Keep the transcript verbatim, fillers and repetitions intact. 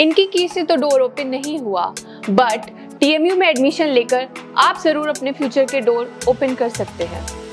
इनकी की से तो डोर ओपन नहीं हुआ, बट टीएमयू में एडमिशन लेकर आप जरूर अपने फ्यूचर के डोर ओपन कर सकते हैं।